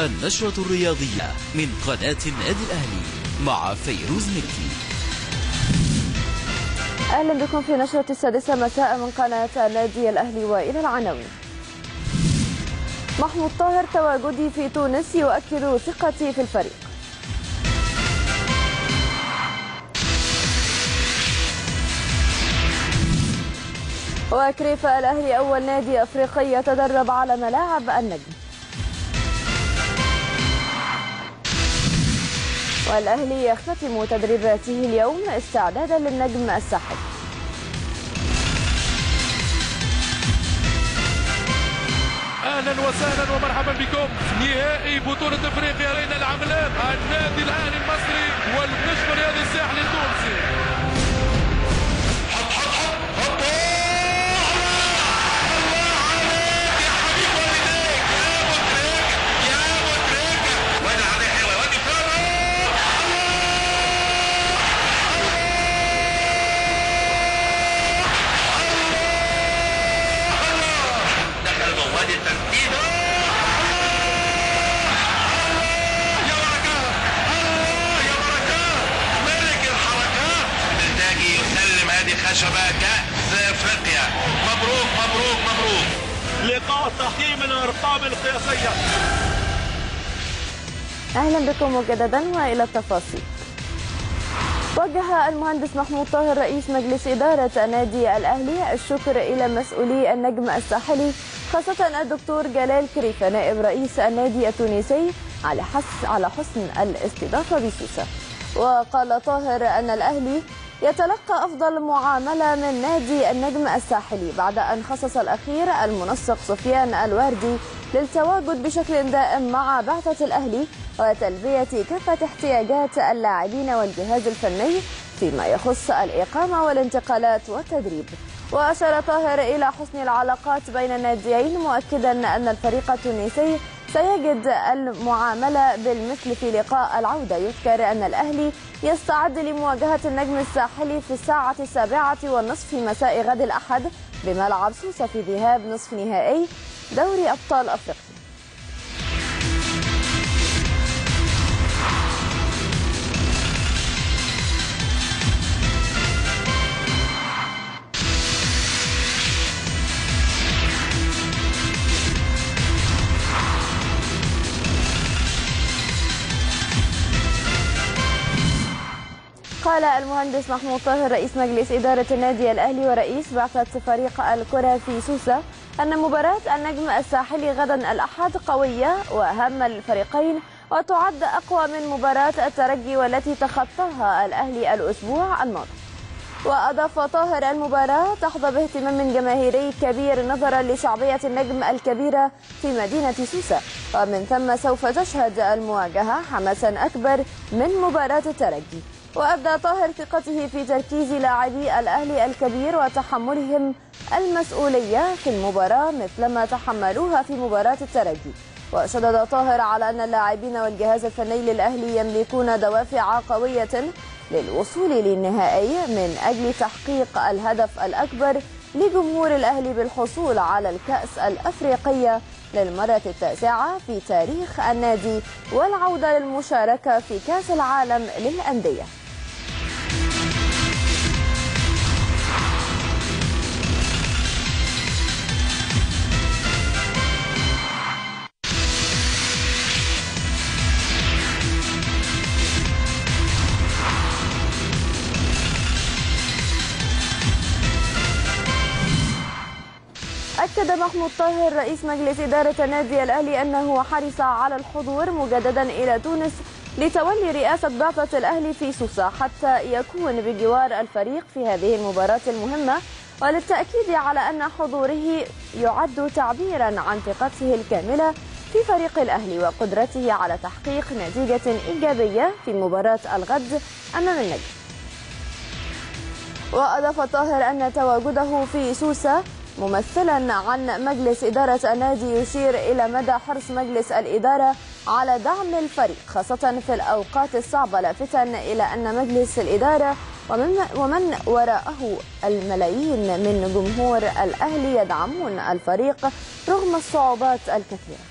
النشرة الرياضية من قناة النادي الأهلي مع فيروز ميكي. أهلا بكم في نشرة السادسة مساء من قناة النادي الأهلي. وإلى العناوين. محمود طاهر: تواجدي في تونس يؤكد ثقتي في الفريق. وكريفة: الأهلي أول نادي أفريقي يتدرب على ملاعب النجم. والأهلي يختتم تدريباته اليوم استعدادا للنجم الساحلي. اهلا وسهلا ومرحبا بكم. نهائي بطولة افريقيا بين العملاق النادي الاهلي المصري والنجم الرياضي الساحلي التونسي. أهلا بكم مجددا وإلى التفاصيل. وجه المهندس محمود طاهر رئيس مجلس إدارة النادي الأهلي الشكر إلى مسؤولي النجم الساحلي خاصة الدكتور جلال كريفة نائب رئيس النادي التونسي على حسن الاستضافة بسوسة. وقال طاهر أن الأهلي يتلقى أفضل معاملة من نادي النجم الساحلي بعد أن خصص الأخير المنسق سفيان الواردي للتواجد بشكل دائم مع بعثة الأهلي وتلبية كافة احتياجات اللاعبين والجهاز الفني فيما يخص الإقامة والانتقالات والتدريب. وأشار طاهر إلى حسن العلاقات بين الناديين مؤكدا أن الفريق التونسي سيجد المعاملة بالمثل في لقاء العودة. يذكر أن الأهلي يستعد لمواجهة النجم الساحلي في الساعة 7:30 مساء غد الأحد بملعب سوسة في ذهاب نصف نهائي دوري أبطال أفريقيا. قال المهندس محمود طاهر رئيس مجلس إدارة النادي الأهلي ورئيس بعثة فريق الكرة في سوسة أن مباراة النجم الساحلي غدا الأحد قوية وأهم الفريقين وتعد أقوى من مباراة الترجي والتي تخطاها الأهلي الأسبوع الماضي. وأضاف طاهر المباراة تحظى باهتمام جماهيري كبير نظرا لشعبية النجم الكبيرة في مدينة سوسة ومن ثم سوف تشهد المواجهة حماسا أكبر من مباراة الترجي. وأبدى طاهر ثقته في تركيز لاعبي الأهلي الكبير وتحملهم المسؤولية في المباراة مثلما تحملوها في مباراة الترجي. وشدد طاهر على أن اللاعبين والجهاز الفني للأهلي يملكون دوافع قوية للوصول للنهائي من أجل تحقيق الهدف الأكبر لجمهور الأهلي بالحصول على الكأس الأفريقية للمرة التاسعة في تاريخ النادي والعودة للمشاركة في كأس العالم للأندية. أكد محمود طاهر رئيس مجلس إدارة النادي الأهلي أنه حرص على الحضور مجددا إلى تونس لتولي رئاسة بعثة الأهلي في سوسة حتى يكون بجوار الفريق في هذه المباراة المهمة وللتأكيد على أن حضوره يعد تعبيرا عن ثقته الكاملة في فريق الأهلي وقدرته على تحقيق نتيجة إيجابية في مباراة الغد أمام النجم. وأضاف طاهر أن تواجده في سوسة ممثلا عن مجلس إدارة النادي يشير إلى مدى حرص مجلس الإدارة على دعم الفريق خاصة في الأوقات الصعبة لافتا إلى أن مجلس الإدارة ومن وراءه الملايين من جمهور الأهلي يدعمون الفريق رغم الصعوبات الكثيرة.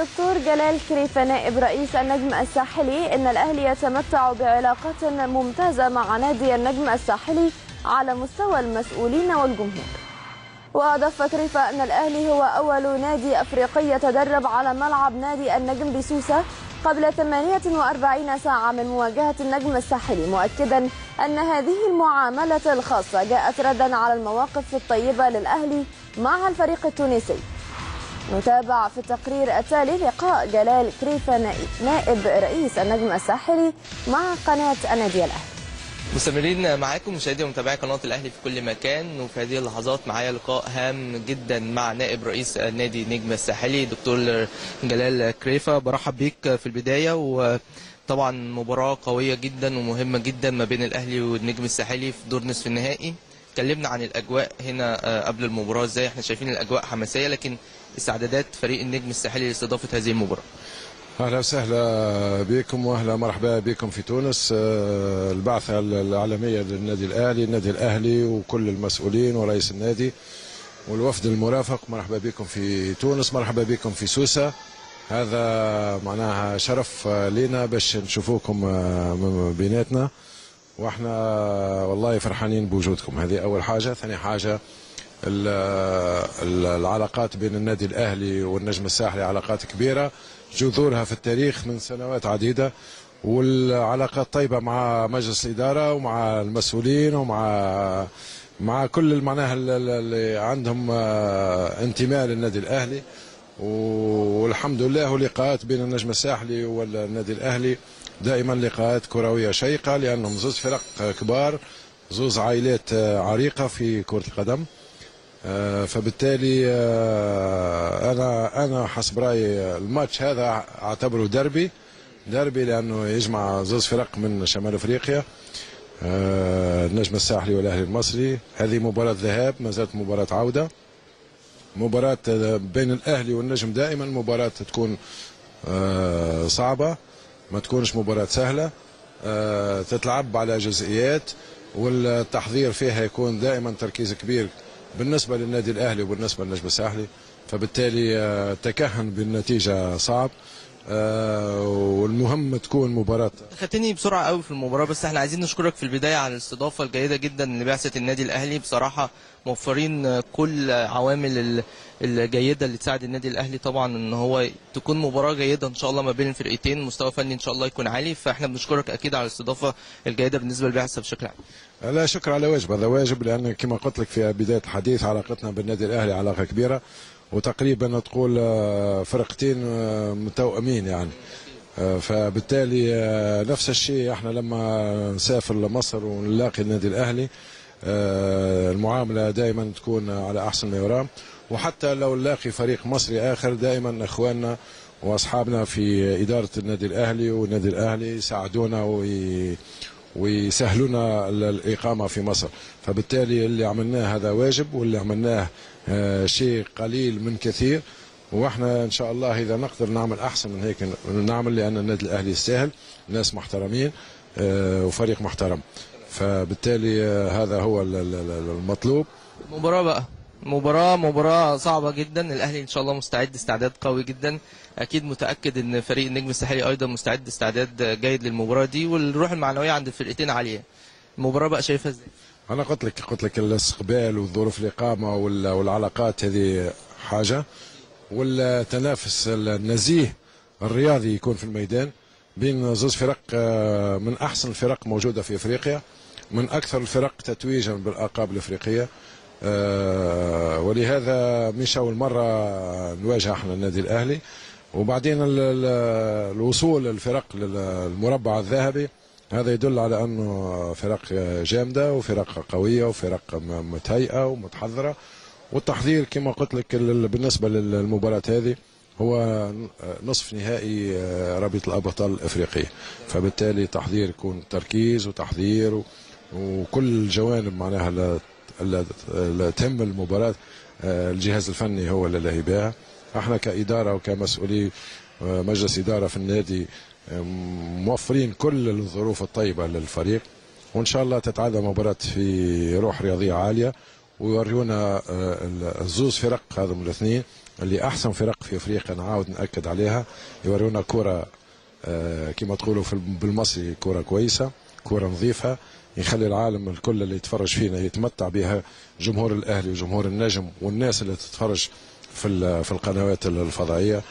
الدكتور جلال كريفة نائب رئيس النجم الساحلي إن الأهلي يتمتع بعلاقات ممتازة مع نادي النجم الساحلي على مستوى المسؤولين والجمهور. وأضاف كريفة أن الأهلي هو أول نادي أفريقي يتدرب على ملعب نادي النجم بسوسة قبل 48 ساعة من مواجهة النجم الساحلي، مؤكدا أن هذه المعاملة الخاصة جاءت ردا على المواقف الطيبة للأهلي مع الفريق التونسي. نتابع في التقرير التالي لقاء جلال كريفة نائب رئيس النجم الساحلي مع قناة النادي الأهلي. مستمرين معاكم مشاهدي ومتابعي قناه الاهلي في كل مكان، وفي هذه اللحظات معايا لقاء هام جدا مع نائب رئيس نادي النجم الساحلي دكتور جلال كريفة. برحب بيك في البدايه، وطبعا مباراه قويه جدا ومهمه جدا ما بين الاهلي والنجم الساحلي في دور نصف النهائي. اتكلمنا عن الاجواء هنا قبل المباراه، ازاي احنا شايفين الاجواء حماسيه، لكن استعدادات فريق النجم الساحلي لاستضافه هذه المباراه. اهلا وسهلا بكم واهلا مرحبا بكم في تونس. البعثه العالميه للنادي الاهلي، النادي الاهلي وكل المسؤولين ورئيس النادي والوفد المرافق، مرحبا بكم في تونس، مرحبا بكم في سوسه. هذا معناها شرف لينا باش نشوفوكم بيناتنا، واحنا والله فرحانين بوجودكم. هذه اول حاجه. ثاني حاجه، العلاقات بين النادي الاهلي والنجم الساحلي علاقات كبيره جذورها في التاريخ من سنوات عديدة، والعلاقات طيبة مع مجلس الإدارة ومع المسؤولين ومع كل معناها اللي عندهم انتماء للنادي الأهلي. والحمد لله لقاءات بين النجم الساحلي والنادي الأهلي دائما لقاءات كروية شيقة، لأنهم زوز فرق كبار، زوز عائلات عريقة في كرة القدم. فبالتالي انا حسب رايي الماتش هذا اعتبره دربي لانه يجمع زوز فرق من شمال افريقيا، النجم الساحلي والاهلي المصري. هذه مباراه ذهاب، ما زالت مباراه عوده، مباراه بين الاهلي والنجم. دائما مباراه تكون صعبه، ما تكونش مباراه سهله، تتلعب على جزئيات، والتحضير فيها يكون دائما تركيز كبير بالنسبة للنادي الأهلي وبالنسبة للنجم الساحلي. فبالتالي التكهن بالنتيجة صعب، والمهم تكون مباراة. خدتني بسرعة قوي في المباراة، بس احنا عايزين نشكرك في البداية على الاستضافة الجيدة جدا لبعثة النادي الأهلي. بصراحة موفرين كل عوامل الجيدة اللي تساعد النادي الأهلي طبعا ان هو تكون مباراة جيدة ان شاء الله ما بين الفرقتين، مستوى فني ان شاء الله يكون عالي. فاحنا بنشكرك اكيد على الاستضافة الجيدة بالنسبة للبعثة بشكل عام. لا شكر على واجب، هذا واجب، لان كما قلت لك في بدايه الحديث علاقتنا بالنادي الاهلي علاقه كبيره، وتقريبا تقول فرقتين متوأمين يعني. فبالتالي نفس الشيء احنا لما نسافر لمصر ونلاقي النادي الاهلي المعامله دائما تكون على احسن ما يرام، وحتى لو نلاقي فريق مصري اخر دائما اخواننا واصحابنا في اداره النادي الاهلي والنادي الاهلي يساعدونا ويسهلونا الإقامة في مصر. فبالتالي اللي عملناه هذا واجب، واللي عملناه شيء قليل من كثير، واحنا إن شاء الله إذا نقدر نعمل أحسن من هيك نعمل، لأن النادي الأهلي يستاهل، ناس محترمين وفريق محترم. فبالتالي هذا هو المطلوب. المباراة بقى مباراة صعبة جدا، الأهلي إن شاء الله مستعد استعداد قوي جدا، أكيد متأكد إن فريق النجم الساحلي أيضا مستعد استعداد جيد للمباراة دي، والروح المعنوية عند الفرقتين عالية. المباراة بقى شايفها إزاي؟ أنا قلت لك الاستقبال والظروف الإقامة والعلاقات هذه حاجة، والتنافس النزيه الرياضي يكون في الميدان بين زوج فرق من أحسن الفرق موجودة في إفريقيا، من أكثر الفرق تتويجا بالألقاب الإفريقية. ولهذا مش أول مرة نواجه احنا النادي الأهلي. وبعدين الوصول للفرق للمربع الذهبي هذا يدل على أنه فرق جامدة وفرق قوية وفرق متهيئة ومتحضرة، والتحضير كما قلت لك بالنسبة للمباراة هذه هو نصف نهائي رابطة الأبطال الأفريقية. فبالتالي تحضير يكون تركيز وتحضير وكل الجوانب معناها اللي تهم المباراة. الجهاز الفني هو اللي لاهي بها، احنا كإدارة وكمسؤولي مجلس إدارة في النادي موفرين كل الظروف الطيبة للفريق، وإن شاء الله تتعادى مباراة في روح رياضية عالية، ويوريونا الزوز فرق هذم الاثنين اللي احسن فرق في افريقيا نعاود ناكد عليها، يورونا كره كما تقولوا بالمصري كره كويسه، كره نظيفه، يخلي العالم الكل اللي يتفرج فينا يتمتع بها، جمهور الاهلي وجمهور النجم والناس اللي تتفرج في القنوات الفضائيه.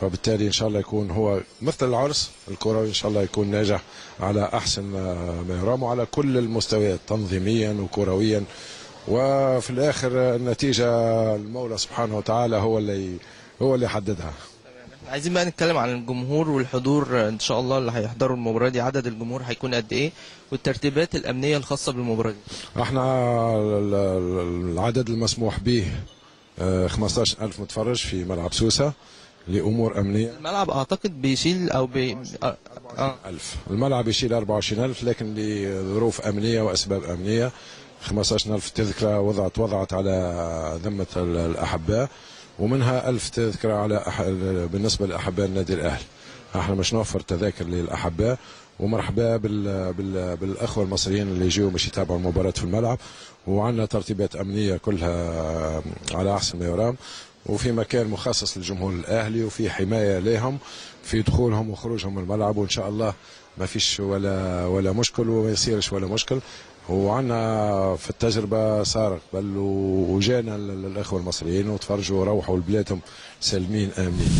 فبالتالي ان شاء الله يكون هو مثل العرس الكروي، ان شاء الله يكون ناجح على احسن ما يرام وعلى كل المستويات تنظيميا وكرويا، وفي الاخر النتيجه المولى سبحانه وتعالى هو اللي يحددها. عايزين بقى نتكلم عن الجمهور والحضور ان شاء الله اللي هيحضروا المباراه دي، عدد الجمهور هيكون قد ايه والترتيبات الامنيه الخاصه بالمباراه دي؟ احنا العدد المسموح به 15,000 متفرج في ملعب سوسه لامور امنيه. الملعب اعتقد بيشيل او 24,000، الملعب يشيل 24,000 لكن لظروف امنيه واسباب امنيه. 15,000 تذكره وضعت على ذمه الاحباء، ومنها 1000 تذكره على بالنسبه لاحباء النادي الاهلي. احنا مش نوفر تذاكر للاحباء، ومرحبا بالاخوه المصريين اللي يجيوا باش يتابعوا المباراه في الملعب، وعندنا ترتيبات امنيه كلها على احسن ما يرام، وفي مكان مخصص للجمهور الاهلي، وفي حمايه لهم في دخولهم وخروجهم من الملعب، وان شاء الله ما فيش ولا مشكل وما يصيرش ولا مشكل. وعندنا في التجربه صارت بل وجانا الاخوه المصريين وتفرجوا وروحوا لبلادهم سالمين امنين.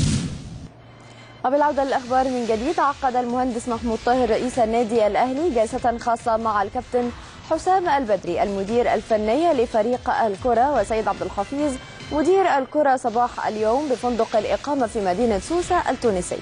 وبالعوده للاخبار من جديد، عقد المهندس محمود طاهر رئيس النادي الاهلي جلسه خاصه مع الكابتن حسام البدري المدير الفني لفريق الكره وسيد عبد الحفيظ مدير الكره صباح اليوم بفندق الاقامه في مدينه سوسه التونسيه.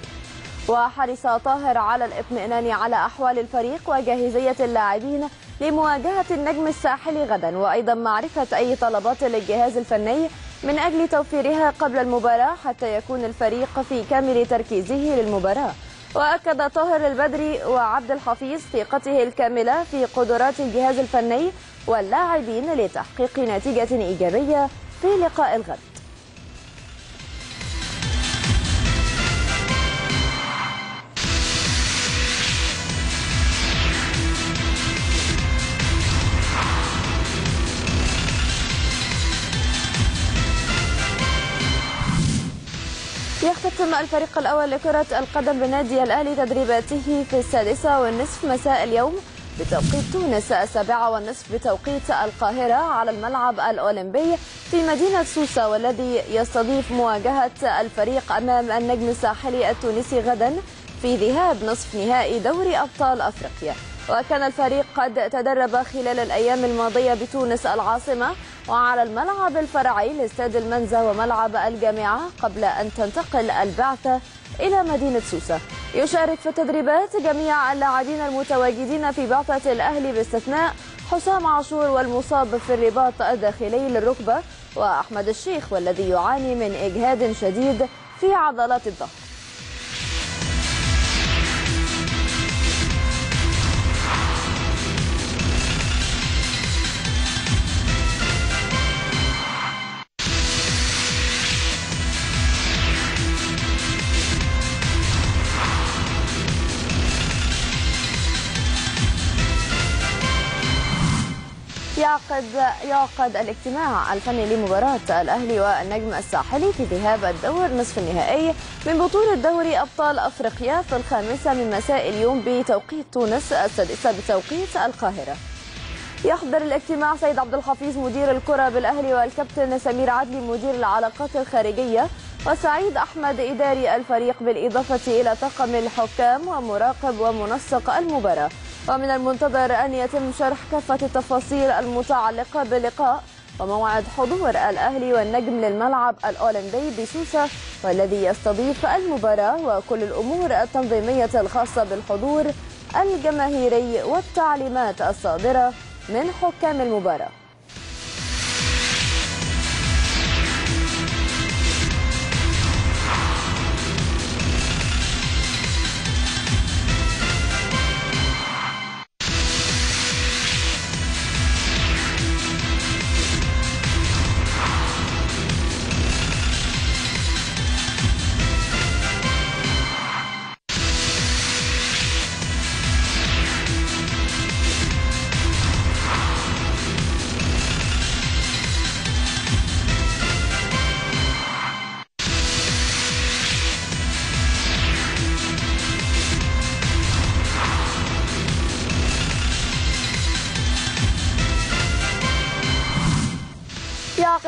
وحرص طاهر على الاطمئنان على احوال الفريق وجاهزيه اللاعبين لمواجهه النجم الساحلي غدا، وايضا معرفه اي طلبات للجهاز الفني من اجل توفيرها قبل المباراه حتى يكون الفريق في كامل تركيزه للمباراه. واكد طاهر البدري وعبد الحفيظ ثقته الكامله في قدرات الجهاز الفني واللاعبين لتحقيق نتيجه ايجابيه في لقاء الغد. يختتم الفريق الأول لكرة القدم بالنادي الأهلي تدريباته في 6:30 مساء اليوم بتوقيت تونس، 7:30 بتوقيت القاهرة على الملعب الأولمبي في مدينة سوسة، والذي يستضيف مواجهة الفريق أمام النجم الساحلي التونسي غدا في ذهاب نصف نهائي دوري أبطال أفريقيا. وكان الفريق قد تدرب خلال الأيام الماضية بتونس العاصمة وعلى الملعب الفرعي لاستاد المنزه وملعب الجامعه قبل ان تنتقل البعثه الى مدينه سوسه. يشارك في التدريبات جميع اللاعبين المتواجدين في بعثه الاهلي باستثناء حسام عاشور والمصاب في الرباط الداخلي للركبه، واحمد الشيخ والذي يعاني من اجهاد شديد في عضلات الظهر. يعقد الاجتماع الفني لمباراة الأهلي والنجم الساحلي في ذهاب الدور نصف النهائي من بطولة دوري أبطال أفريقيا في 5:00 من مساء اليوم بتوقيت تونس، 6:00 بتوقيت القاهرة. يحضر الاجتماع سيد عبد الحفيظ مدير الكرة بالأهلي والكابتن سمير عدلي مدير العلاقات الخارجية وسعيد أحمد إداري الفريق، بالإضافة إلى طاقم الحكام ومراقب ومنسق المباراة. ومن المنتظر أن يتم شرح كافة التفاصيل المتعلقة باللقاء وموعد حضور الأهلي والنجم للملعب الأولمبي بسوسة والذي يستضيف المباراة، وكل الأمور التنظيمية الخاصة بالحضور الجماهيري والتعليمات الصادرة من حكام المباراة.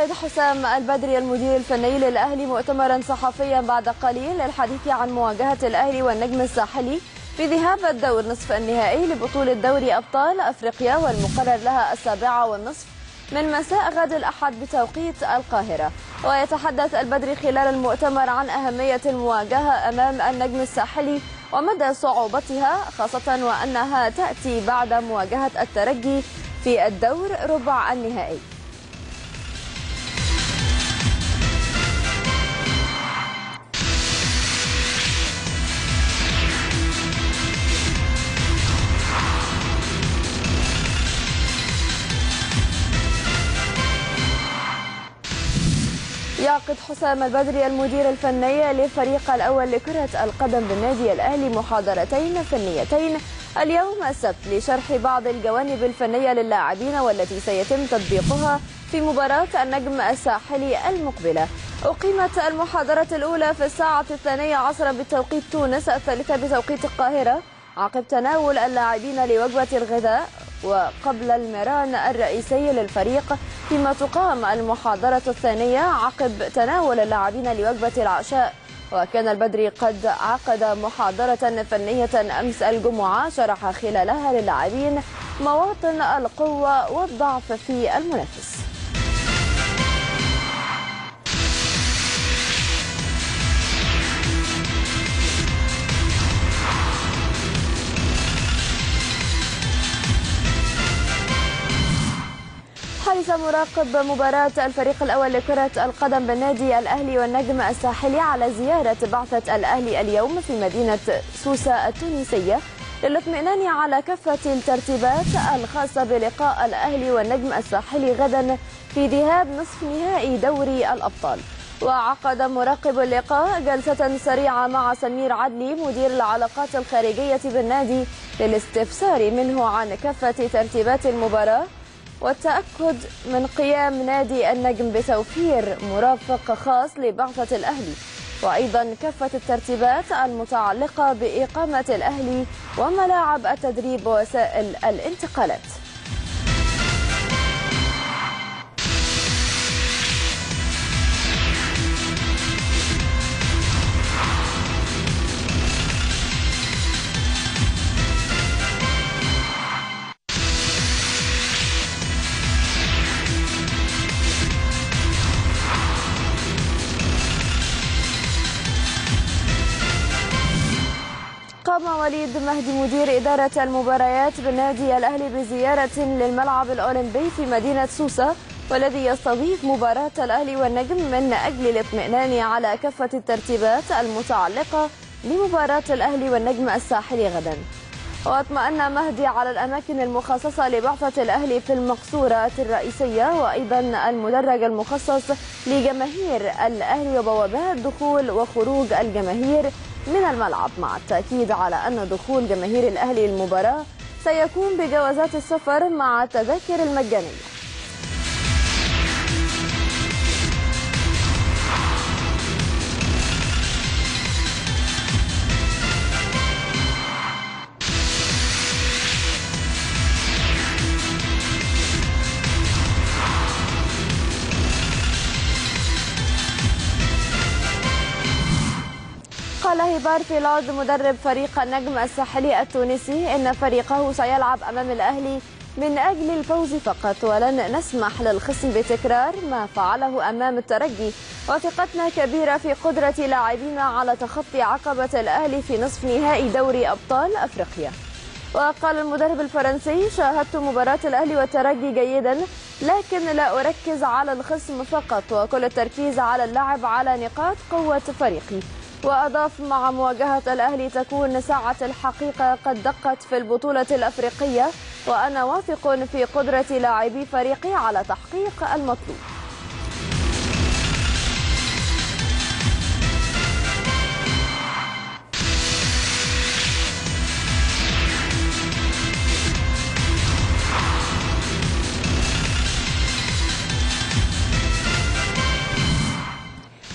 شهد حسام البدري المدير الفني للأهلي مؤتمرا صحفيا بعد قليل للحديث عن مواجهة الأهلي والنجم الساحلي في ذهاب الدور نصف النهائي لبطولة دوري أبطال أفريقيا، والمقرر لها 7:30 من مساء غد الأحد بتوقيت القاهرة. ويتحدث البدري خلال المؤتمر عن أهمية المواجهة أمام النجم الساحلي ومدى صعوبتها، خاصة وأنها تأتي بعد مواجهة الترجي في الدور ربع النهائي. يعقد حسام البدري المدير الفني للفريق الأول لكرة القدم بالنادي الأهلي محاضرتين فنيتين اليوم السبت لشرح بعض الجوانب الفنية للاعبين والتي سيتم تطبيقها في مباراة النجم الساحلي المقبلة. أقيمت المحاضرة الأولى في الساعة 12:00 بتوقيت تونس، 3:00 بتوقيت القاهرة، عقب تناول اللاعبين لوجبة الغداء وقبل المران الرئيسي للفريق، فيما تقام المحاضرة الثانية عقب تناول اللاعبين لوجبة العشاء. وكان البدري قد عقد محاضرة فنية أمس الجمعة شرح خلالها للاعبين مواطن القوة والضعف في المنافس. حرص مراقب مباراة الفريق الأول لكرة القدم بالنادي الأهلي والنجم الساحلي على زيارة بعثة الأهلي اليوم في مدينة سوسة التونسية للاطمئنان على كافة الترتيبات الخاصة بلقاء الأهلي والنجم الساحلي غدا في ذهاب نصف نهائي دوري الأبطال. وعقد مراقب اللقاء جلسة سريعة مع سمير عدلي مدير العلاقات الخارجية بالنادي للاستفسار منه عن كافة ترتيبات المباراة والتأكد من قيام نادي النجم بتوفير مرافق خاص لبعثة الأهلي، وأيضا كافة الترتيبات المتعلقة بإقامة الأهلي وملاعب التدريب ووسائل الانتقالات. قام وليد مهدي مدير إدارة المباريات بالنادي الأهلي بزيارة للملعب الأولمبي في مدينة سوسة، والذي يستضيف مباراة الأهلي والنجم من أجل الاطمئنان على كافة الترتيبات المتعلقة بمباراة الأهلي والنجم الساحلي غدا. واطمأن مهدي على الأماكن المخصصة لبعثة الأهلي في المقصورات الرئيسية، وأيضا المدرج المخصص لجماهير الأهلي وبوابات دخول وخروج الجماهير من الملعب، مع التأكيد على أن دخول جماهير الأهلي المباراة سيكون بجوازات السفر مع التذاكر المجانية. قال بارفيلود مدرب فريق النجم الساحلي التونسي إن فريقه سيلعب أمام الأهلي من أجل الفوز فقط، ولن نسمح للخصم بتكرار ما فعله أمام الترجي. وثقتنا كبيرة في قدرة لاعبينا على تخطي عقبة الأهلي في نصف نهائي دوري أبطال أفريقيا. وقال المدرب الفرنسي شاهدت مباراة الأهلي والترجي جيدا، لكن لا أركز على الخصم فقط وكل التركيز على اللعب على نقاط قوة فريقي. وأضاف مع مواجهة الأهلي تكون ساعة الحقيقة قد دقت في البطولة الأفريقية، وأنا واثق في قدرة لاعبي فريقي على تحقيق المطلوب.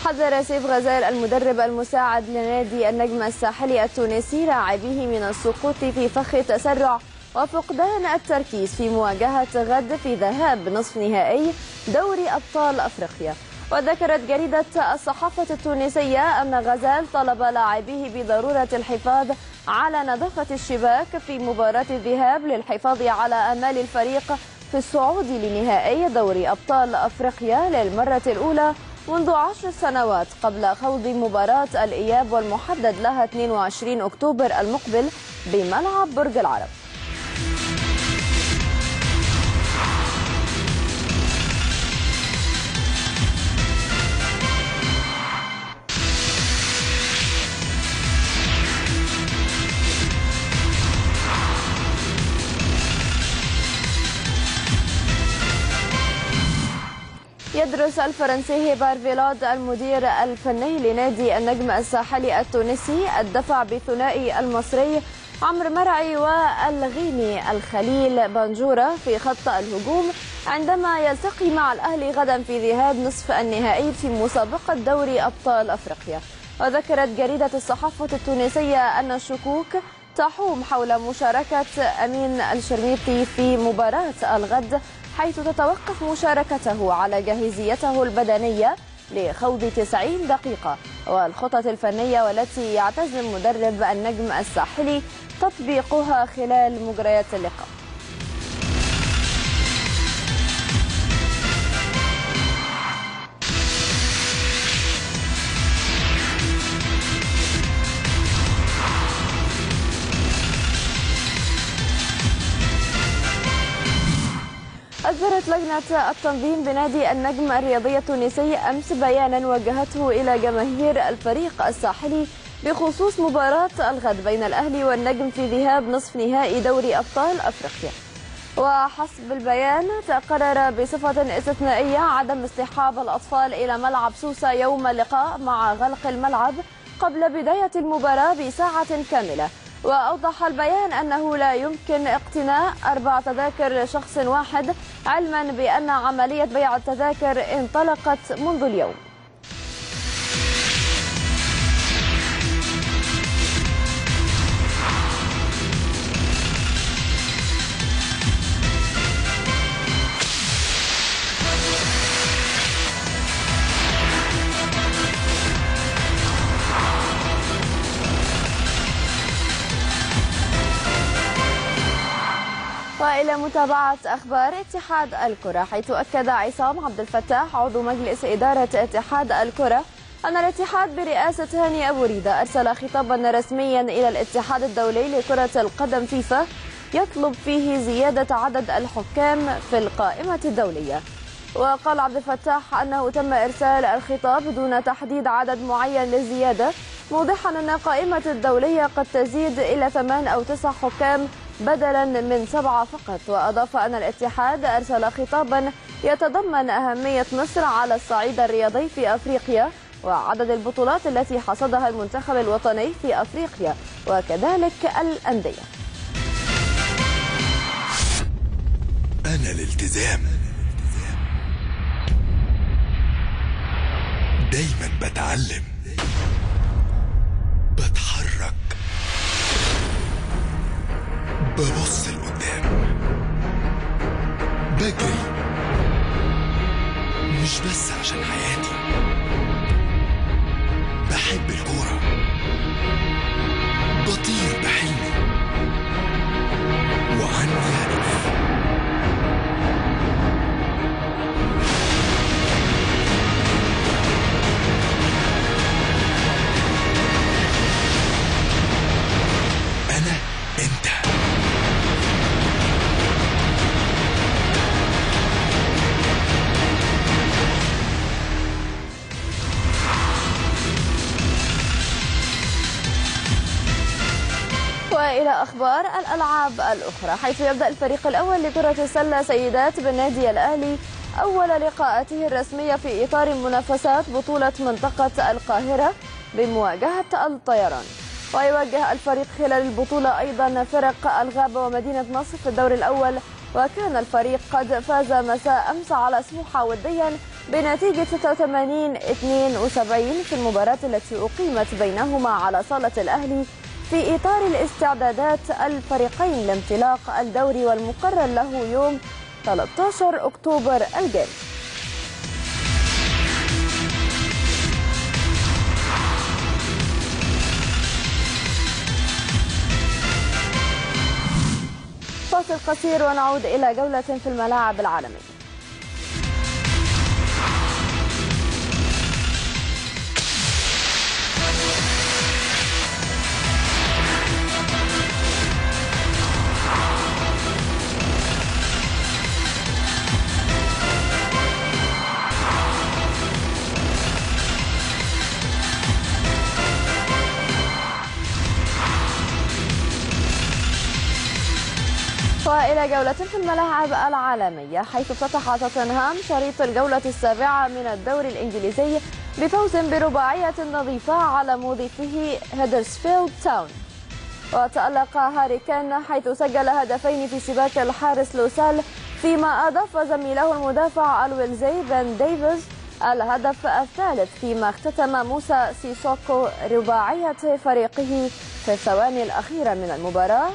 حذر سيف غزال المدرب المساعد لنادي النجم الساحلي التونسي لاعبيه من السقوط في فخ التسرع وفقدان التركيز في مواجهة غد في ذهاب نصف نهائي دوري أبطال أفريقيا. وذكرت جريدة الصحافة التونسية أن غزال طلب لاعبيه بضرورة الحفاظ على نظافة الشباك في مباراة الذهاب للحفاظ على آمال الفريق في الصعود لنهائي دوري أبطال أفريقيا للمرة الأولى منذ 10 سنوات، قبل خوض مباراة الإياب والمحدد لها 22 أكتوبر المقبل بملعب برج العرب. يدرس الفرنسي بارفيلود المدير الفني لنادي النجم الساحلي التونسي الدفع بثنائي المصري عمرو مرعي والغيني الخليل بنجورة في خط الهجوم عندما يلتقي مع الأهلي غدا في ذهاب نصف النهائي في مسابقة دوري أبطال أفريقيا. وذكرت جريدة الصحافة التونسية أن الشكوك تحوم حول مشاركة أمين الشرميتي في مباراة الغد، حيث تتوقف مشاركته على جاهزيته البدنية لخوض 90 دقيقة والخطط الفنية والتي يعتزم مدرب النجم الساحلي تطبيقها خلال مجريات اللقاء. أصدرت لجنة التنظيم بنادي النجم الرياضي التونسي أمس بيانا وجهته إلى جماهير الفريق الساحلي بخصوص مباراة الغد بين الأهلي والنجم في ذهاب نصف نهائي دوري أبطال أفريقيا. وحسب البيان تقرر بصفة استثنائية عدم اصطحاب الأطفال إلى ملعب سوسة يوم اللقاء مع غلق الملعب قبل بداية المباراة بساعة كاملة. وأوضح البيان أنه لا يمكن اقتناء 4 تذاكر شخص واحد، علما بأن عملية بيع التذاكر انطلقت منذ اليوم. وإلى متابعة أخبار اتحاد الكرة، حيث أكد عصام عبد الفتاح عضو مجلس إدارة اتحاد الكرة أن الاتحاد برئاسة هاني أبو ريدة أرسل خطابا رسميا إلى الاتحاد الدولي لكرة القدم فيفا يطلب فيه زيادة عدد الحكام في القائمة الدولية. وقال عبد الفتاح أنه تم إرسال الخطاب دون تحديد عدد معين للزيادة، موضحا أن القائمة الدولية قد تزيد إلى 8 أو 9 حكام بدلا من 7 فقط. وأضاف أن الاتحاد أرسل خطابا يتضمن أهمية مصر على الصعيد الرياضي في أفريقيا وعدد البطولات التي حصدها المنتخب الوطني في أفريقيا وكذلك الأندية. أنا الالتزام دايما بتعلم، بتحرك، ببص لقدام، بجري، مش بس عشان حياتي، بحب الكورة، بطير بحلمي وعندي هدف. أنا أنت. وإلى أخبار الألعاب الأخرى، حيث يبدأ الفريق الأول لكرة السلة سيدات بالنادي الأهلي أول لقاءاته الرسمية في إطار منافسات بطولة منطقة القاهرة بمواجهة الطيران. ويواجه الفريق خلال البطولة أيضا فرق الغابة ومدينة نصر في الدور الأول، وكان الفريق قد فاز مساء أمس على سموحة وديا بنتيجة 86-72 في المباراة التي أقيمت بينهما على صالة الأهلي في إطار الاستعدادات الفريقين لانطلاق الدوري والمقرر له يوم 13 أكتوبر الجاري. فاصل قصير ونعود إلى جولة في الملاعب العالمية. وإلى جولة في الملاعب العالمية، حيث افتتح توتنهام شريط الجولة السابعة من الدوري الإنجليزي بفوز برباعية نظيفة على مضيفه هدرسفيلد تاون. وتألق هاري كين حيث سجل هدفين في شباك الحارس لوسال، فيما أضاف زميله المدافع الويلزي بان ديفز الهدف الثالث، فيما اختتم موسى سيسوكو رباعية فريقه في الثواني الأخيرة من المباراة.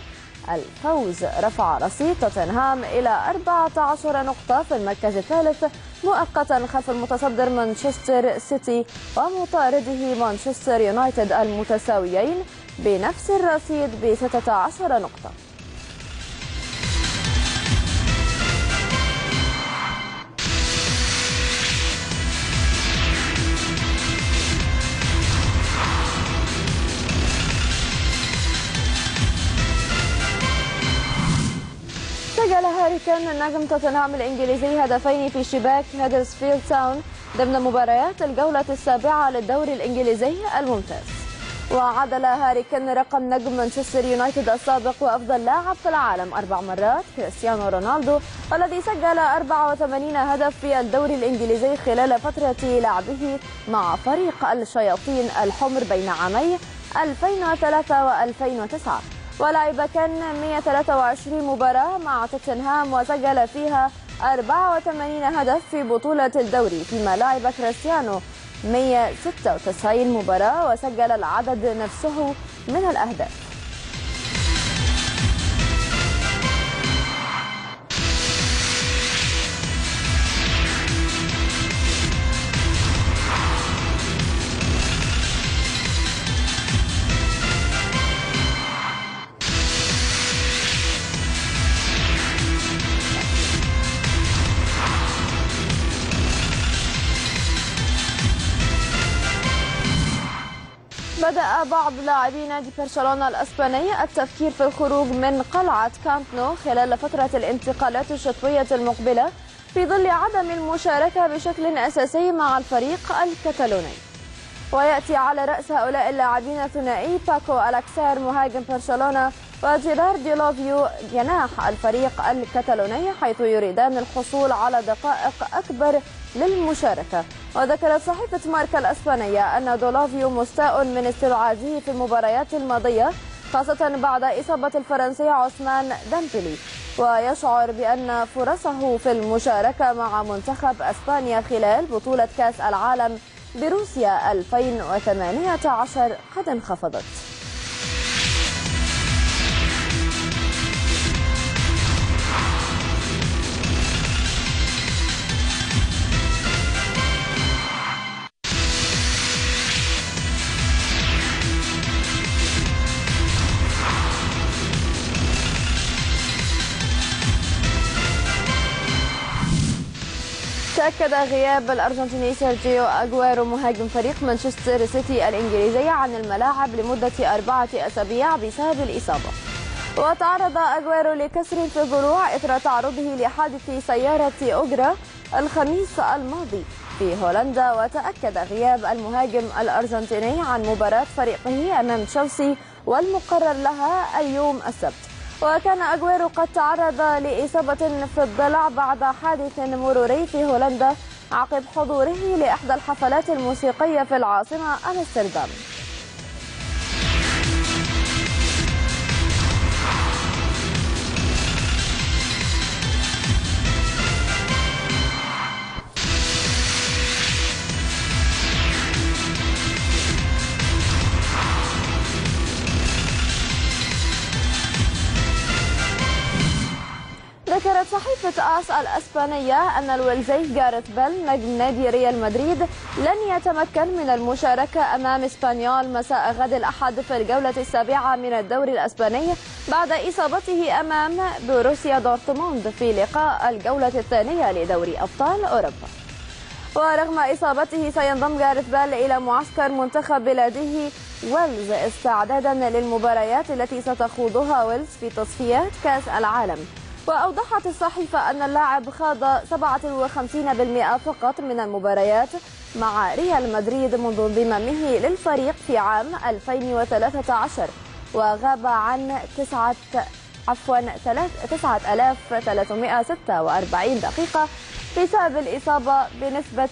الفوز رفع رصيد توتنهام إلى 14 نقطة في المركز الثالث مؤقتا خلف المتصدر مانشستر سيتي ومطارده مانشستر يونايتد المتساويين بنفس الرصيد ب 16 نقطة. سجل هاري كين نجم توتنهام الإنجليزي هدفين في شباك هدرسفيلد تاون ضمن مباريات الجولة السابعة للدوري الإنجليزي الممتاز. وعدل هاري كين رقم نجم مانشستر يونايتد السابق وأفضل لاعب في العالم 4 مرات كريستيانو رونالدو، والذي سجل 84 هدف في الدوري الإنجليزي خلال فترة لعبه مع فريق الشياطين الحمر بين عامي 2003 و2009. ولعب كان 123 مباراة مع توتنهام وسجل فيها 84 هدف في بطولة الدوري، فيما لعب كريستيانو 196 مباراة وسجل العدد نفسه من الأهداف. بدأ بعض لاعبي نادي برشلونة الإسباني التفكير في الخروج من قلعة كامب نو خلال فترة الانتقالات الشتوية المقبلة في ظل عدم المشاركة بشكل أساسي مع الفريق الكتالوني. ويأتي على رأس هؤلاء اللاعبين ثنائي باكو ألكسير مهاجم برشلونة وجيرارد ديلوفيو جناح الفريق الكتالوني، حيث يريدان الحصول على دقائق أكبر للمشاركة. وذكرت صحيفة ماركا الإسبانية أن ديلوفيو مستاء من استبعاده في المباريات الماضية، خاصة بعد إصابة الفرنسي عثمان دامبلي، ويشعر بأن فرصه في المشاركة مع منتخب إسبانيا خلال بطولة كأس العالم بروسيا 2018 قد انخفضت. تأكد غياب الأرجنتيني سيرجيو أجويرو مهاجم فريق مانشستر سيتي الإنجليزي عن الملاعب لمدة 4 أسابيع بسبب الإصابة. وتعرض أجويرو لكسر في الضلوع إثر تعرضه لحادث سيارة أجرة الخميس الماضي في هولندا. وتأكد غياب المهاجم الأرجنتيني عن مباراة فريقه أمام تشيلسي والمقرر لها اليوم السبت. وكان أجويرو قد تعرض لإصابة في الضلع بعد حادث مروري في هولندا عقب حضوره لإحدى الحفلات الموسيقية في العاصمة أمستردام. ذكرت صحيفة آس الإسبانية أن الويلزي جاريث بيل نجم نادي ريال مدريد لن يتمكن من المشاركة أمام إسبانيول مساء غد الأحد في الجولة السابعة من الدوري الإسباني بعد إصابته أمام بروسيا دورتموند في لقاء الجولة الثانية لدوري أبطال أوروبا. ورغم إصابته سينضم جاريث بيل إلى معسكر منتخب بلاده ويلز استعدادا للمباريات التي ستخوضها ويلز في تصفيات كأس العالم. وأوضحت الصحيفة أن اللاعب خاض 57% فقط من المباريات مع ريال مدريد منذ انضمامه للفريق في عام 2013 وغاب عن 9346 دقيقة بسبب الإصابة بنسبة 43%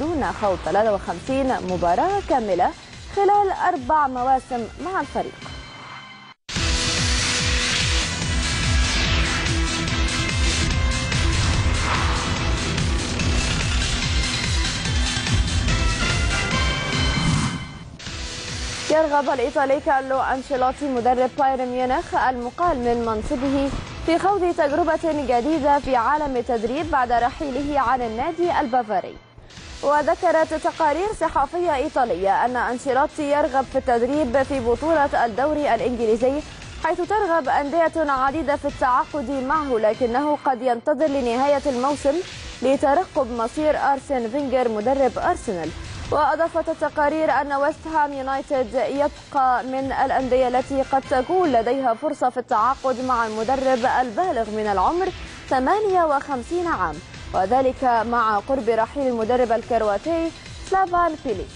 دون خوض 53 مباراة كاملة خلال 4 مواسم مع الفريق. يرغب الإيطالي كارلو انشيلوتي مدرب بايرن ميونخ المقال من منصبه في خوض تجربة جديدة في عالم التدريب بعد رحيله عن النادي البافاري. وذكرت تقارير صحفية إيطالية أن انشيلوتي يرغب في التدريب في بطولة الدوري الإنجليزي حيث ترغب أندية عديدة في التعاقد معه، لكنه قد ينتظر لنهاية الموسم لترقب مصير أرسن فينجر مدرب أرسنال. وأضافت التقارير أن ويست هام يونايتد يبقى من الأندية التي قد تكون لديها فرصة في التعاقد مع المدرب البالغ من العمر 58 عام، وذلك مع قرب رحيل المدرب الكرواتي سلافان فيليس.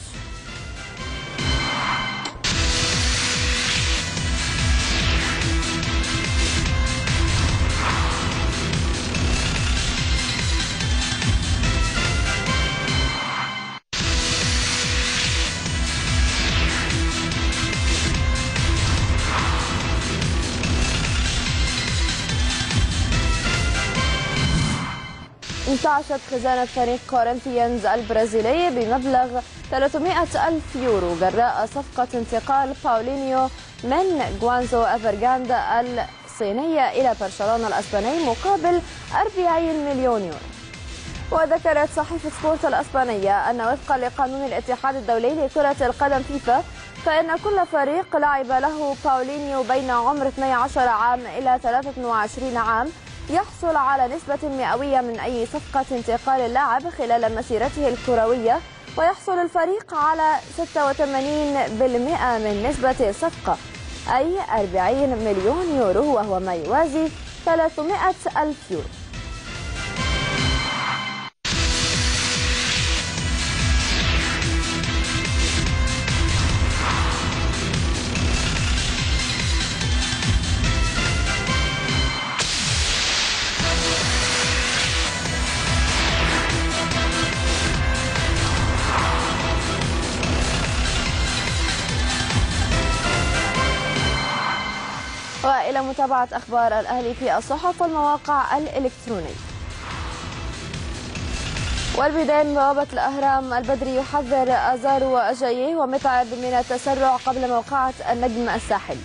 انتعشت خزانة فريق كورنثيانز البرازيلي بمبلغ 300,000 يورو جراء صفقة انتقال باولينيو من جوانزو أفرجاند الصينية إلى برشلونة الأسباني مقابل 40 مليون يورو. وذكرت صحيفة سبورت الأسبانية أن وفقا لقانون الاتحاد الدولي لكرة القدم فيفا فإن كل فريق لعب له باولينيو بين عمر 12 عام إلى 23 عام يحصل على نسبة مئوية من أي صفقة انتقال اللاعب خلال مسيرته الكروية، ويحصل الفريق على 86% من نسبة الصفقة أي 40 مليون يورو، وهو ما يوازي 300,000 يورو. وإلى متابعة أخبار الأهلي في الصحف والمواقع الإلكترونية. والبداية بوابة الأهرام. البدري يحذر أزار وأجاييه ومتعب من التسرع قبل موقعة النجم الساحلي.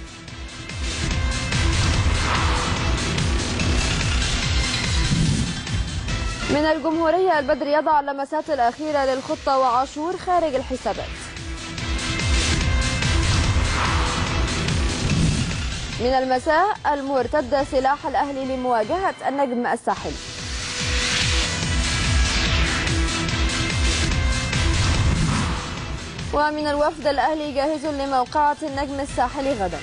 من الجمهورية، البدري يضع اللمسات الأخيرة للخطة وعاشور خارج الحسابات. من المساء، المرتدة سلاح الأهلي لمواجهة النجم الساحلي. ومن الوفد، الأهلي جاهز لموقعة النجم الساحلي غدا.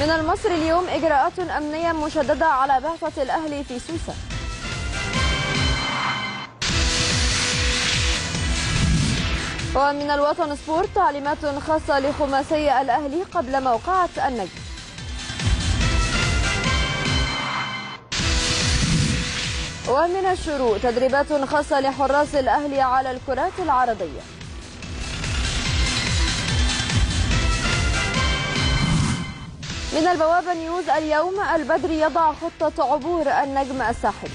من المصري اليوم، إجراءات أمنية مشددة على بعثة الأهلي في سوسة. ومن الوطن سبورت، تعليمات خاصة لخماسي الأهلي قبل موقعة النجم. ومن الشروق، تدريبات خاصة لحراس الأهلي على الكرات العرضية. من البوابة نيوز اليوم، البدري يضع خطة عبور النجم الساحلي.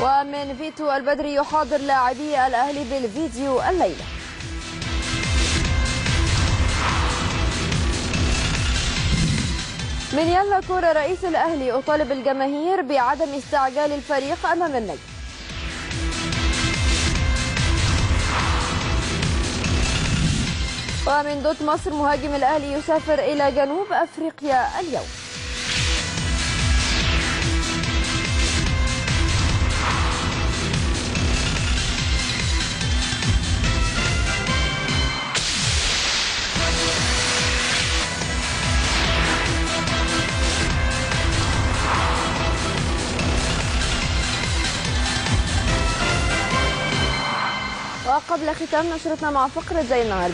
ومن فيتو البدري يحاضر لاعبي الأهلي بالفيديو الليلة. من يلا كورة رئيس الأهلي أطالب الجماهير بعدم استعجال الفريق أمام النجم. ومن دوت مصر مهاجم الأهلي يسافر إلى جنوب أفريقيا اليوم. قبل ختام نشرتنا مع فقرة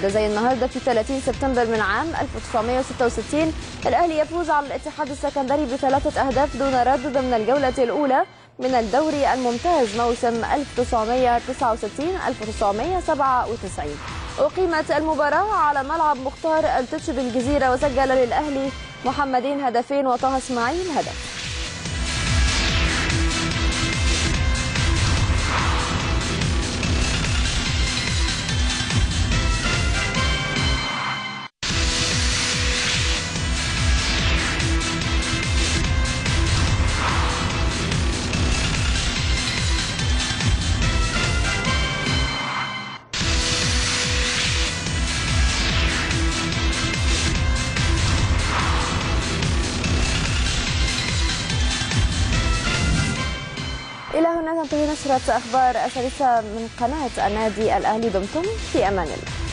زي النهاردة في 30 سبتمبر من عام 1966 الأهلي يفوز على الاتحاد السكندري بثلاثة أهداف دون رد ضمن الجولة الأولى من الدوري الممتاز موسم 1969-1997. أقيمت المباراة على ملعب مختار التتش بالجزيرة، وسجل للأهلي محمدين هدفين وطه إسماعيل هدف. انتهت نشرة أخبار السادسة من قناة النادي الأهلي. دمتم في أمان الله.